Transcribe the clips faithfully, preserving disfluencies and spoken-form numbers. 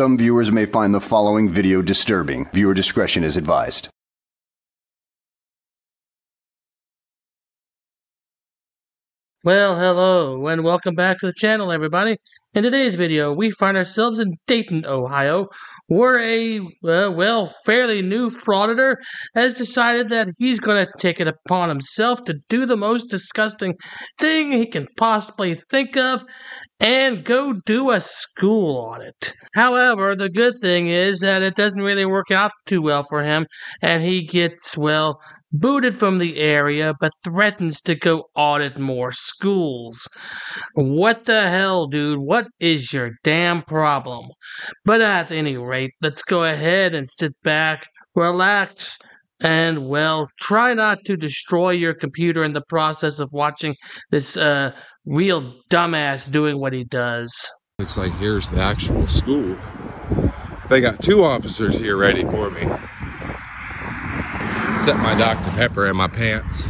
some viewers may find the following video disturbing. Viewer discretion is advised. Well, hello, and welcome back to the channel, everybody. In today's video, we find ourselves in Dayton, Ohio, where a, uh, well, fairly new frauditor has decided that he's going to take it upon himself to do the most disgusting thing he can possibly think of and go do a school audit. However, the good thing is that it doesn't really work out too well for him, and he gets, well, booted from the area, but threatens to go audit more schools. What the hell, dude? What is your damn problem? But at any rate, let's go ahead and sit back, relax, and, well, try not to destroy your computer in the process of watching this uh, real dumbass doing what he does. Looks like here's the actual school. They got two officers here ready for me. Except my Doctor Pepper in my pants.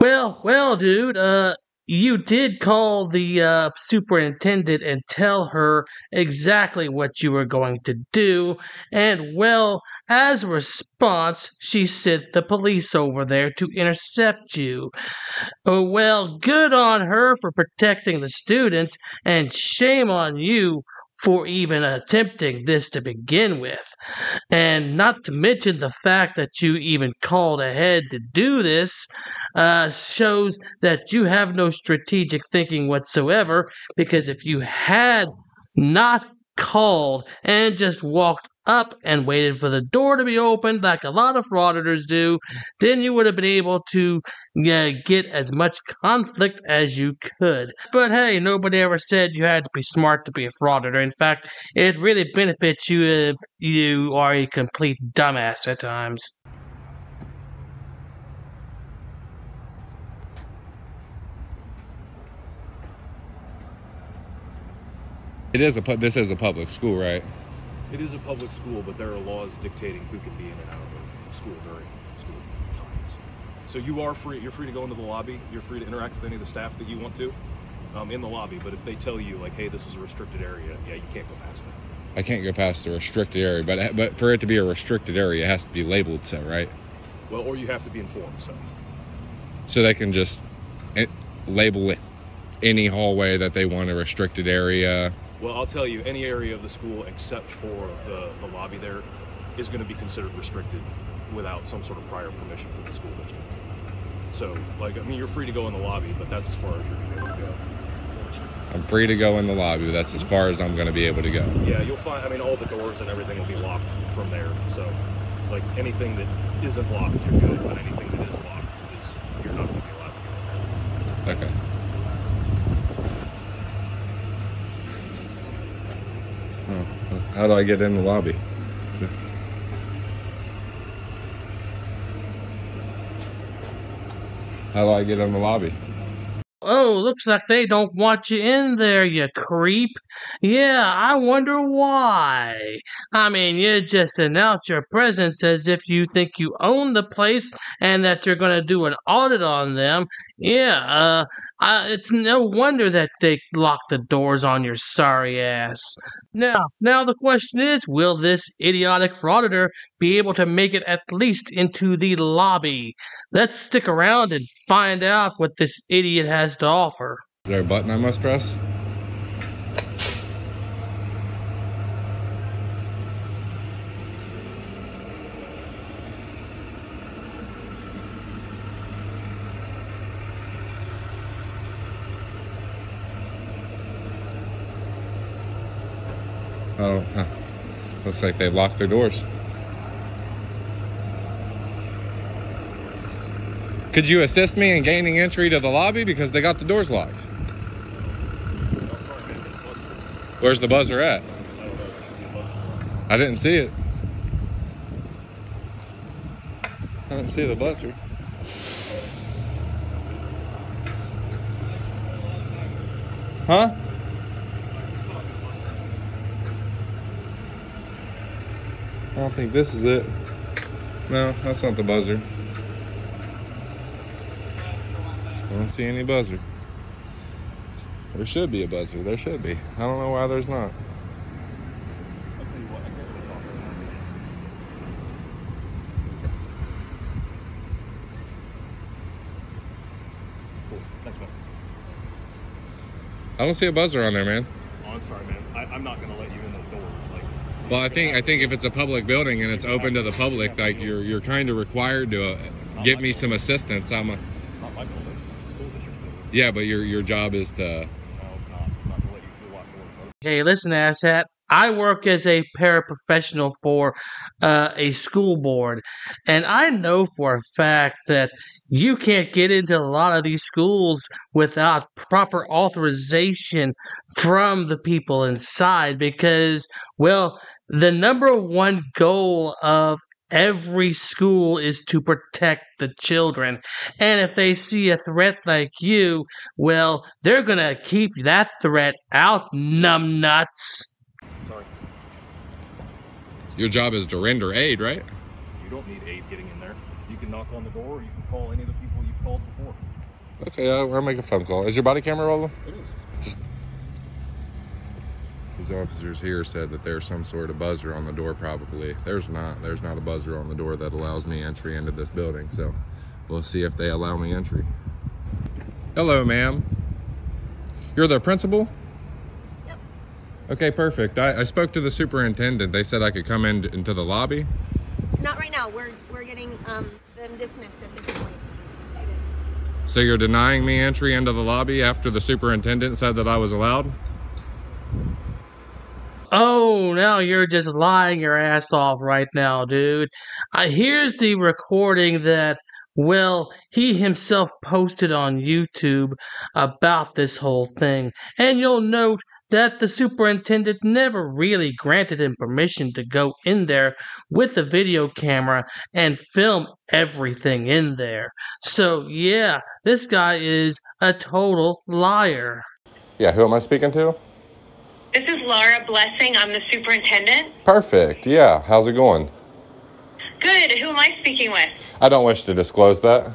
Well, well, dude, uh, you did call the uh, superintendent and tell her exactly what you were going to do. And, well, as a response, she sent the police over there to intercept you. Oh, well, good on her for protecting the students, and shame on you for even attempting this to begin with. And not to mention the fact that you even called ahead to do this uh, shows that you have no strategic thinking whatsoever, because if you had not called and just walked up and waited for the door to be opened like a lot of frauditors do, then you would have been able to uh, get as much conflict as you could. But hey, nobody ever said you had to be smart to be a frauditor. In fact, it really benefits you if you are a complete dumbass at times. It is a pu- this is a public school, right? It is a public school, but there are laws dictating who can be in and out of the school during school times. So you are free. You're free to go into the lobby. You're free to interact with any of the staff that you want to um, in the lobby. But if they tell you, like, hey, this is a restricted area, yeah, you can't go past that. I can't go past the restricted area, but but for it to be a restricted area, it has to be labeled so, right? Well, or you have to be informed so. So they can just label it any hallway that they want a restricted area. Well, I'll tell you, any area of the school except for the, the lobby there is going to be considered restricted without some sort of prior permission from the school district. So, like, I mean, you're free to go in the lobby, but that's as far as you're going to go. I'm free to go in the lobby, but that's as far as I'm going to be able to go. Yeah, you'll find, I mean, all the doors and everything will be locked from there. So, like, anything that isn't locked, you're good, but anything that is locked is, you're not going to be allowed to go in there. Okay. How do I get in the lobby? How do I get in the lobby? Oh, looks like they don't want you in there, you creep. Yeah, I wonder why. I mean, you just announce your presence as if you think you own the place and that you're going to do an audit on them. Yeah, uh, I, it's no wonder that they lock the doors on your sorry ass. Now, now the question is, will this idiotic frauditor be able to make it at least into the lobby? Let's stick around and find out what this idiot has to offer. Is there a button I must press? Oh, huh. Looks like they locked their doors. Could you assist me in gaining entry to the lobby? Because they got the doors locked. Where's the buzzer at? I didn't see it. I didn't see the buzzer. Huh? I don't think this is it. No, that's not the buzzer. I don't see any buzzer. There should be a buzzer. There should be. I don't know why there's not. I'll tell you Next one. I don't see a buzzer on there, man. Oh, I'm sorry, man. I, I'm not gonna let you in those doors. Like, well, I think I think if it's a public building and it's open to the public, like you're you're kind of required to uh, give me some assistance. I'm a. It's not my building. It's a school district building. Yeah, but your your job is to. No, it's not. It's not to let you through locked doors. Hey, listen, asshat. I work as a paraprofessional for uh, a school board, and I know for a fact that you can't get into a lot of these schools without proper authorization from the people inside because, well, the number one goal of every school is to protect the children. And if they see a threat like you, well, they're going to keep that threat out, numbnuts. Your job is to render aid, right? You don't need aid getting in there. You can knock on the door or you can call any of the people you've called before. Okay, uh, I'll make a phone call. Is your body camera rolling? It is. Just... These officers here said that there's some sort of buzzer on the door probably. There's not. There's not a buzzer on the door that allows me entry into this building. So we'll see if they allow me entry. Hello, ma'am. You're the principal? Okay, perfect. I, I spoke to the superintendent. They said I could come in into the lobby. Not right now. We're we're getting um, them dismissed at this point. So you're denying me entry into the lobby after the superintendent said that I was allowed? Oh, now you're just lying your ass off right now, dude. Uh, here's the recording that, well, he himself posted on YouTube about this whole thing, and you'll note that the superintendent never really granted him permission to go in there with the video camera and film everything in there. So yeah, this guy is a total liar. Yeah, who am I speaking to? This is Laura Blessing. I'm the superintendent. Perfect. Yeah, how's it going? Good. Who am I speaking with? I don't wish to disclose that.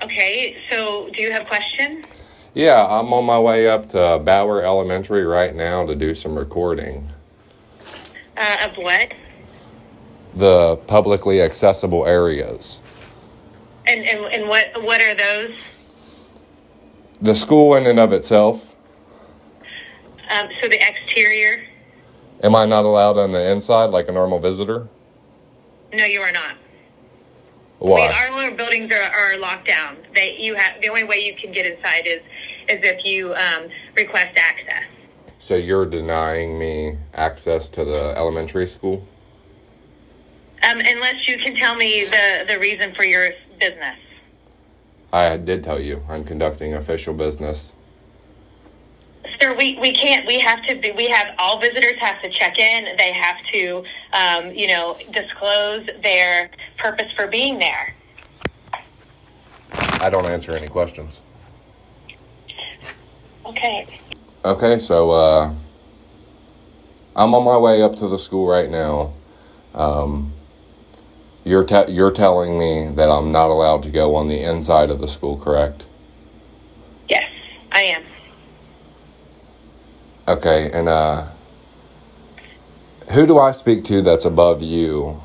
Okay, so do you have questions? Yeah, I'm on my way up to Bauer Elementary right now to do some recording. Uh, of what? The publicly accessible areas. And, and, and what, what are those? The school in and of itself. Um, so the exterior? Am I not allowed on the inside like a normal visitor? No, you are not. Why? I mean, our buildings are, are locked down. They, you have, the only way you can get inside is is if you um, request access. So you're denying me access to the elementary school? Um, unless you can tell me the, the reason for your business. I did tell you. I'm conducting official business. Sir, we, we can't. We have to be, we have, all visitors have to check in. They have to, um, you know, disclose their purpose for being there. I don't answer any questions. Okay. Okay, so uh, I'm on my way up to the school right now. Um, you're te you're telling me that I'm not allowed to go on the inside of the school, correct? Yes, I am. Okay, and uh, who do I speak to that's above you,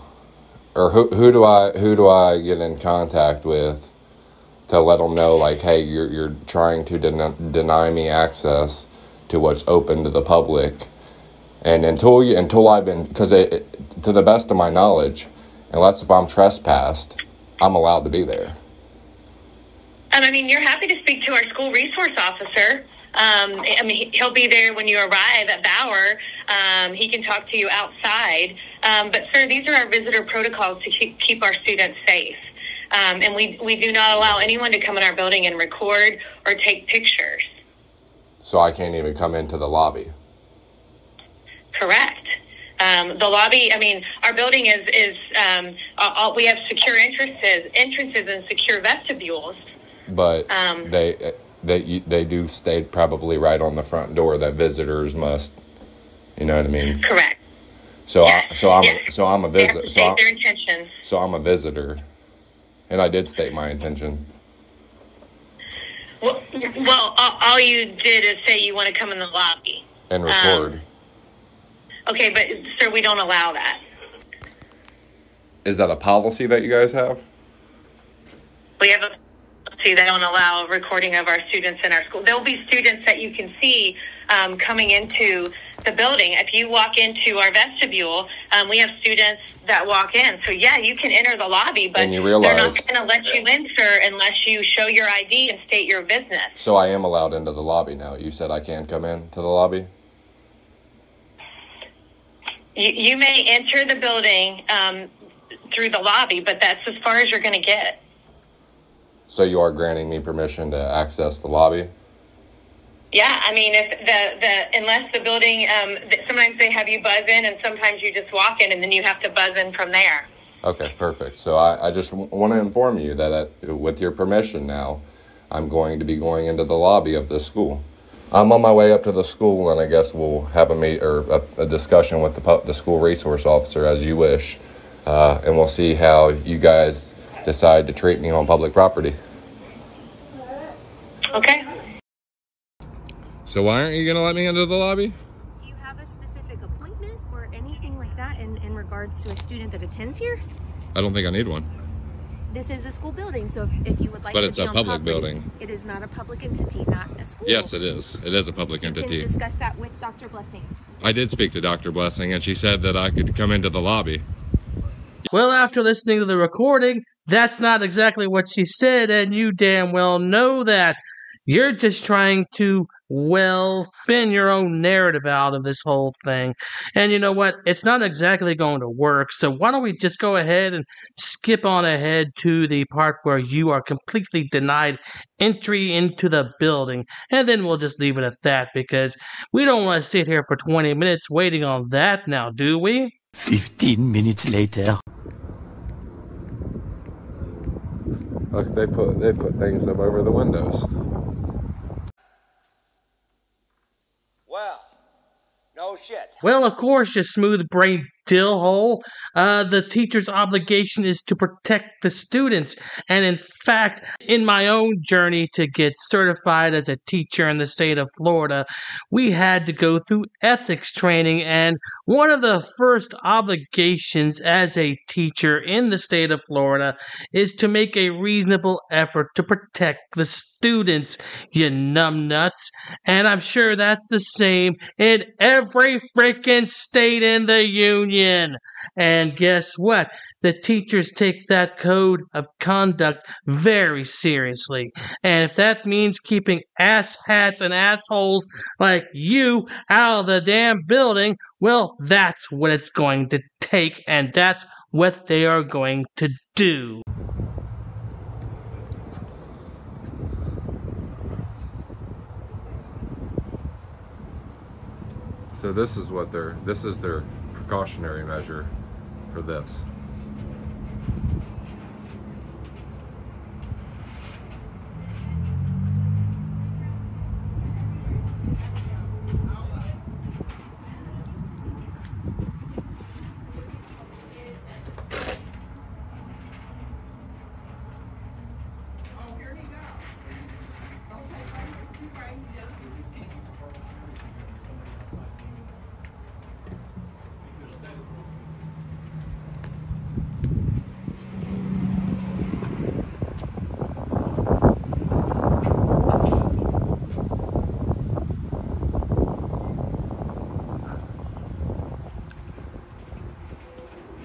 or who who do I who do I get in contact with? To let them know, like, hey, you're, you're trying to den deny me access to what's open to the public. And until you, until I've been, because to the best of my knowledge, unless if I'm trespassed, I'm allowed to be there. Um, I mean, you're happy to speak to our school resource officer. Um, I mean, he'll be there when you arrive at Bauer. Um, he can talk to you outside. Um, but, sir, these are our visitor protocols to keep, keep our students safe. Um, and we, we do not allow anyone to come in our building and record or take pictures. So I can't even come into the lobby? Correct. Um, the lobby, I mean, our building is, is um, all, we have secure entrances, entrances and secure vestibules. But um, they, they, they do state probably right on the front door that visitors must, you know what I mean? Correct. So, yes. I, so, I'm, yes. so I'm a visitor. So I'm, their intentions. So I'm a visitor. And I did state my intention. Well, well all, all you did is say you want to come in the lobby. And record. Um, okay, but, sir, we don't allow that. Is that a policy that you guys have? We have a see, they don't allow recording of our students in our school. There'll be students that you can see um, coming into the building. If you walk into our vestibule, um, we have students that walk in. So yeah, you can enter the lobby, but and you realize, they're not going to let you in, sir, unless you show your I D and state your business. So I am allowed into the lobby now. You said I can't come in to the lobby? You, you may enter the building um, through the lobby, but that's as far as you're going to get. So you are granting me permission to access the lobby? Yeah, I mean, if the, the unless the building, um, sometimes they have you buzz in, and sometimes you just walk in, and then you have to buzz in from there. Okay, perfect. So I, I just w- want to inform you that uh, with your permission now, I'm going to be going into the lobby of the school. I'm on my way up to the school, and I guess we'll have a meet or a, a discussion with the pu- the school resource officer as you wish, uh, and we'll see how you guys decide to treat me on public property. Okay. So why aren't you going to let me into the lobby? Do you have a specific appointment or anything like that in, in regards to a student that attends here? I don't think I need one. This is a school building, so if, if you would like but to But it's a public property, building. It is not a public entity, not a school. Yes, it is. It is a public you entity. You can discuss that with Doctor Blessing. I did speak to Doctor Blessing, and she said that I could come into the lobby. Well, after listening to the recording, that's not exactly what she said, and you damn well know that. You're just trying to, well, spin your own narrative out of this whole thing. And you know what? It's not exactly going to work, so why don't we just go ahead and skip on ahead to the part where you are completely denied entry into the building. And then we'll just leave it at that, because we don't want to sit here for twenty minutes waiting on that now, do we? fifteen minutes later. Look, they put they put things up over the windows. Well, no shit. Well, of course, you smooth-brained dill hole. Uh, the teacher's obligation is to protect the students. And in fact, in my own journey to get certified as a teacher in the state of Florida, we had to go through ethics training. And one of the first obligations as a teacher in the state of Florida is to make a reasonable effort to protect the students, you numbnuts. And I'm sure that's the same in every freaking state in the union. And guess what? The teachers take that code of conduct very seriously. And if that means keeping asshats and assholes like you out of the damn building, well, that's what it's going to take, and that's what they are going to do. So this is what they're, this is their precautionary measure for this.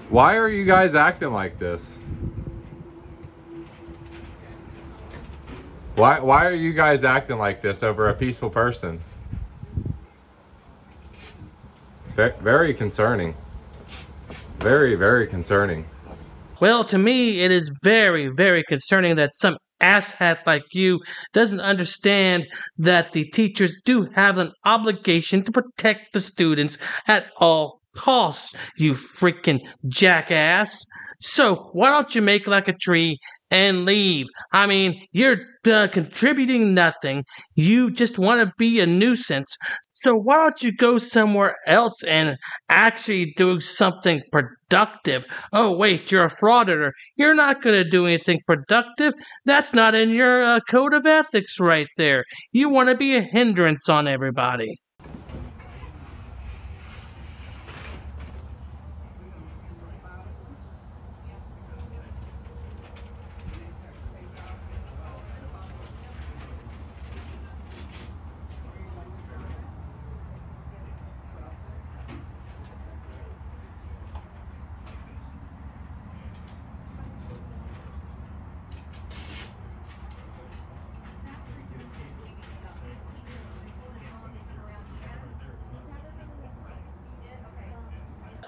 Why are you guys acting like this? Why why are you guys acting like this over a peaceful person? It's ve- very concerning. Very, very concerning. Well, to me, it is very, very concerning that some asshat like you doesn't understand that the teachers do have an obligation to protect the students at all times. Costs, you freaking jackass. So why don't you make like a tree and leave? I mean, you're uh, contributing nothing. You just want to be a nuisance. So why don't you go somewhere else and actually do something productive? Oh, wait, you're a frauditor. You're not going to do anything productive. That's not in your uh, code of ethics right there. You want to be a hindrance on everybody.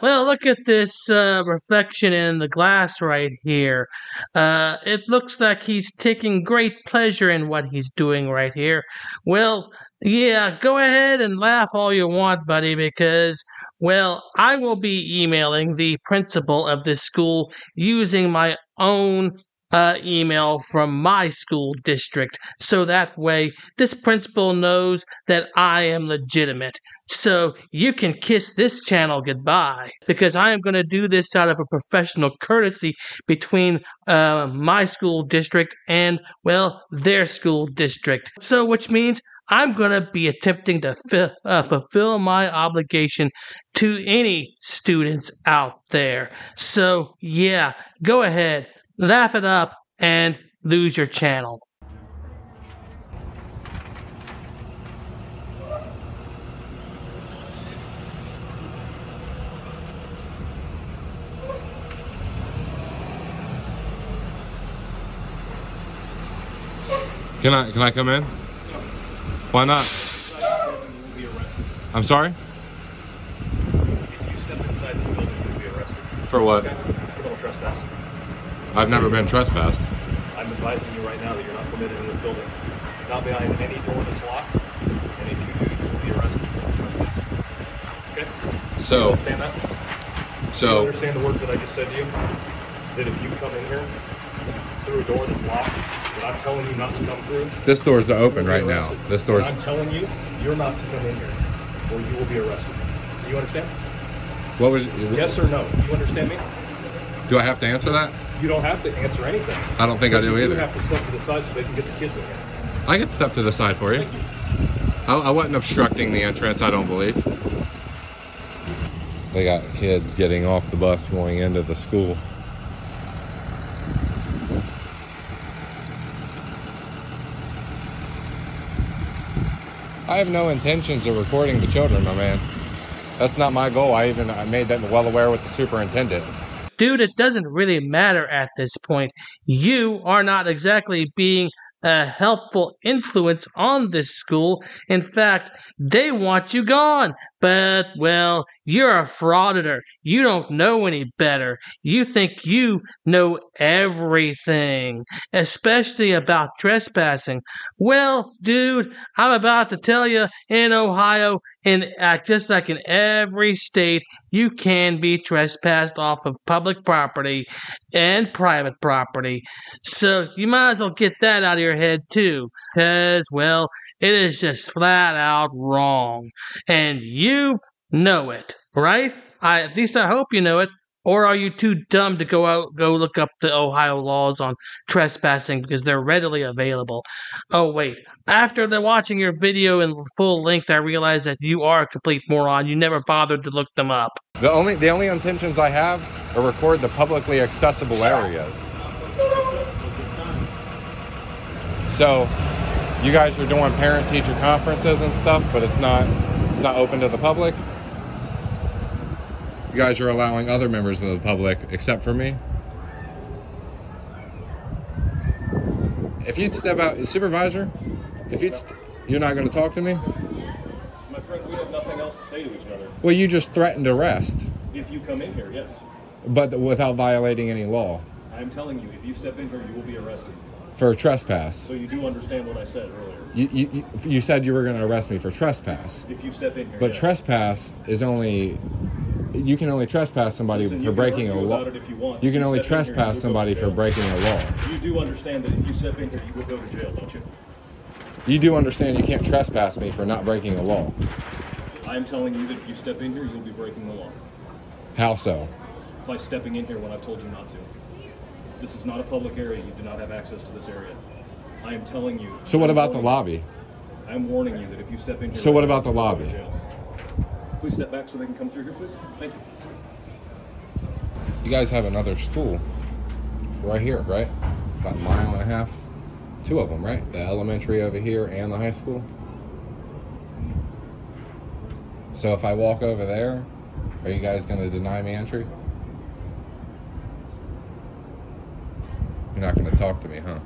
Well, look at this uh, reflection in the glass right here. Uh, it looks like he's taking great pleasure in what he's doing right here. Well, yeah, go ahead and laugh all you want, buddy, because, well, I will be emailing the principal of this school using my own uh, email from my school district. So that way, this principal knows that I am legitimate. So you can kiss this channel goodbye, because I am going to do this out of a professional courtesy between uh, my school district and, well, their school district. So which means I'm going to be attempting to fi- uh, fulfill my obligation to any students out there. So, yeah, go ahead, laugh it up, and lose your channel. Can I, can I come in? Why not? I'm sorry? If you step inside this building, you'll be arrested. For what? Criminal trespass. I've never been trespassed. I'm advising you right now that you're not permitted in this building. Not behind any door that's locked. And if you do, you will be arrested for trespass. Okay? So. You understand that? So. Do you understand the words that I just said to you? That if you come in here through a door that's locked, that I'm telling you not to come through. This door's open right now. This door's. I'm telling you, you're not to come in here, or you will be arrested. Do you understand? What was? Yes or no? Do you understand me? Do I have to answer that? You don't have to answer anything. I don't think I do either. You have to step to the side so they can get the kids in here. I can step to the side for you. Thank you. I, I wasn't obstructing the entrance. I don't believe. They got kids getting off the bus going into the school. I have no intentions of recording the children, my man. That's not my goal. I even I made that well aware with the superintendent. Dude, it doesn't really matter at this point. You are not exactly being a helpful influence on this school. In fact, they want you gone. But, well, you're a frauditor. You don't know any better. You think you know everything, especially about trespassing. Well, dude, I'm about to tell you, in Ohio, and just like in every state, you can be trespassed off of public property and private property. So you might as well get that out of your head, too, because, well, it is just flat out wrong. And you know it, right? I, at least I hope you know it. Or are you too dumb to go out, go look up the Ohio laws on trespassing because they're readily available? Oh, wait. After the, watching your video in full length, I realized that you are a complete moron. You never bothered to look them up. The only, the only intentions I have are record the publicly accessible areas. So you guys are doing parent-teacher conferences and stuff, but it's not, it's not open to the public. You guys are allowing other members of the public, except for me. If you'd step out, supervisor, if you'd, st you're not going to talk to me? My friend, we have nothing else to say to each other. Well, you just threatened arrest. If you come in here, yes. But without violating any law. I'm telling you, if you step in here, you will be arrested. For a trespass. So you do understand what I said earlier. You you, you said you were going to arrest me for trespass. If you step in here. But yeah. Trespass is only, you can only trespass somebody Listen, for breaking a law. You, want. you can you only trespass somebody for breaking a law. You do understand that if you step in here, you will go to jail, don't you? You do understand you can't trespass me for not breaking a law. I'm telling you that if you step in here, you'll be breaking the law. How so? By stepping in here when I've told you not to. This is not a public area. You do not have access to this area. I am telling you. So what about the lobby? I'm warning you that if you step in here. So what about the lobby? Please step back so they can come through here, please. Thank you. You guys have another school right here, right? About a mile and a half. Two of them, right? The elementary over here and the high school. So if I walk over there, are you guys going to deny me entry? You're not going to talk to me, huh?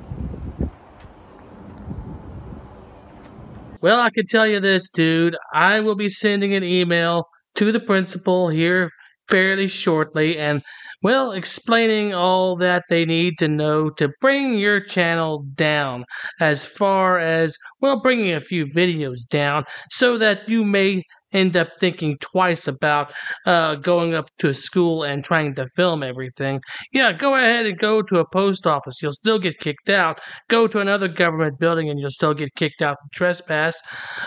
Well, I can tell you this, dude. I will be sending an email to the principal here fairly shortly and, well, explaining all that they need to know to bring your channel down as far as, well, bringing a few videos down so that you may end up thinking twice about uh, going up to a school and trying to film everything. Yeah, go ahead and go to a post office. You'll still get kicked out. Go to another government building and you'll still get kicked out for trespass.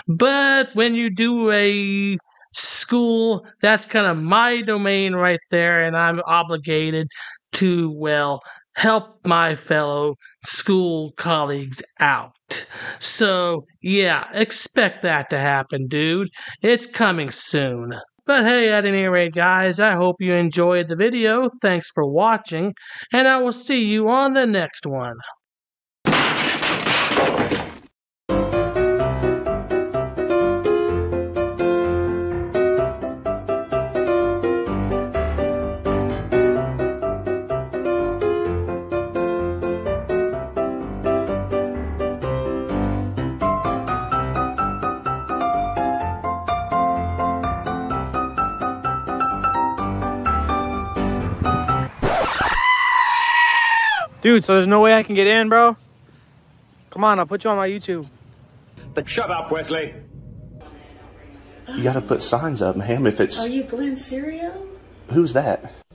But when you do a school, that's kind of my domain right there, and I'm obligated to, well, help my fellow school colleagues out. So, yeah, expect that to happen, dude. It's coming soon. But hey, at any rate, guys, I hope you enjoyed the video. Thanks for watching, and I will see you on the next one. Dude, so there's no way I can get in, bro? Come on, I'll put you on my YouTube. But shut up, Wesley. You gotta put signs up, ma'am, if it's... Are you Glenn Serio? Who's that?